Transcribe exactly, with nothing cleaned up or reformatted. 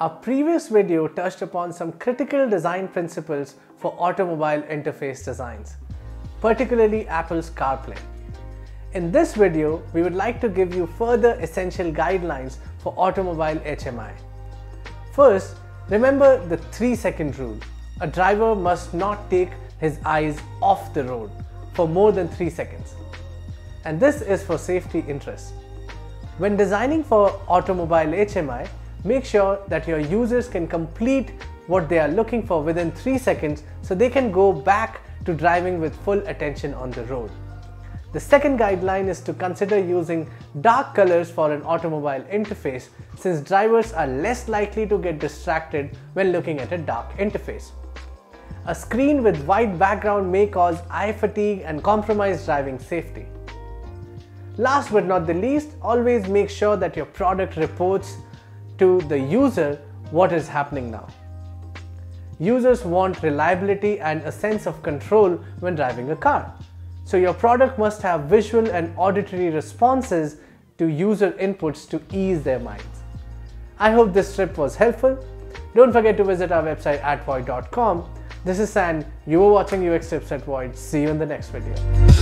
Our previous video touched upon some critical design principles for automobile interface designs, particularly Apple's CarPlay. In this video, we would like to give you further essential guidelines for automobile H M I. First, remember the three second rule. A driver must not take his eyes off the road for more than three seconds. And this is for safety interests. When designing for automobile H M I, make sure that your users can complete what they are looking for within three seconds so they can go back to driving with full attention on the road. The second guideline is to consider using dark colors for an automobile interface, since drivers are less likely to get distracted when looking at a dark interface. A screen with white background may cause eye fatigue and compromise driving safety. Last but not the least, always make sure that your product reports to the user what is happening now. Users want reliability and a sense of control when driving a car. So your product must have visual and auditory responses to user inputs to ease their minds. I hope this tip was helpful. Don't forget to visit our website at void dot com. This is San, you were watching U X Tips at Void. See you in the next video.